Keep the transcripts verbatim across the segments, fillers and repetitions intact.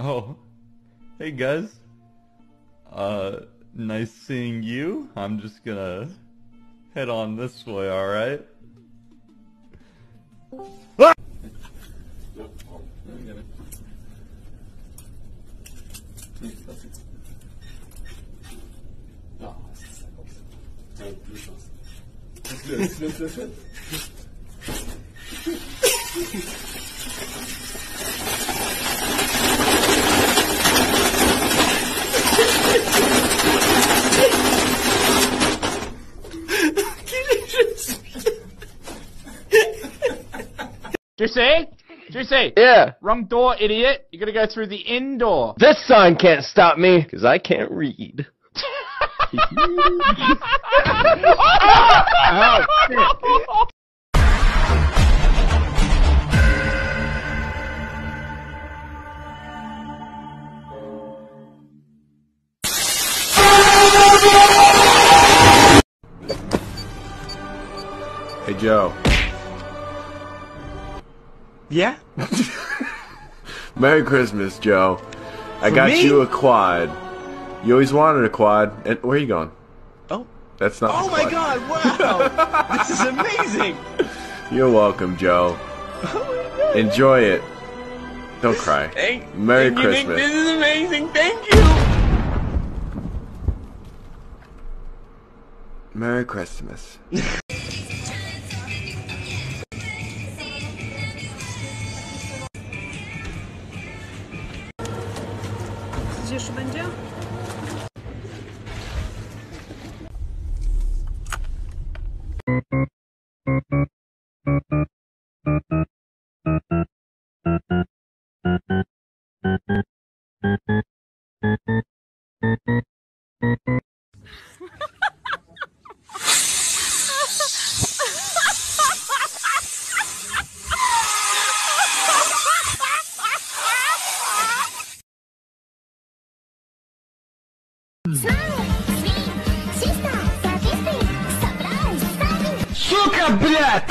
Oh, hey guys, uh, nice seeing you. I'm just gonna head on this way, alright? Ah! Juicy? Juicy? Yeah? Wrong door, idiot. You gotta go through the indoor. This sign can't stop me, because I can't read. Oh, shit. Hey, Joe. Yeah? Merry Christmas, Joe. I For got me? you a quad. You always wanted a quad. And where are you going? Oh. That's not Oh, my quad. God, wow. This is amazing. You're welcome, Joe. Oh my God. Enjoy it. Don't cry. Thank, Merry thank Christmas. You think this is amazing. Thank you. Merry Christmas. Сука, блядь!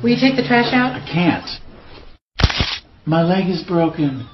Will you take the trash out? I can't. My leg is broken.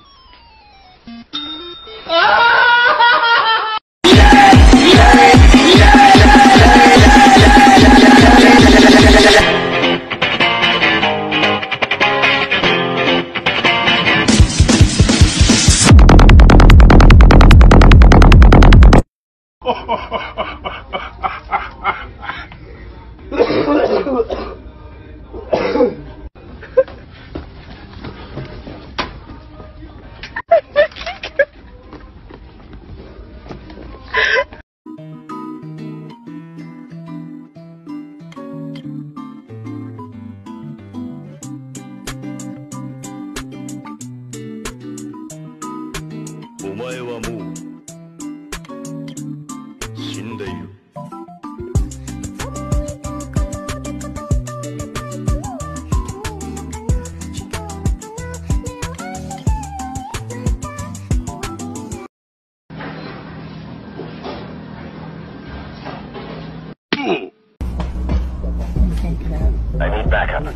I need backup.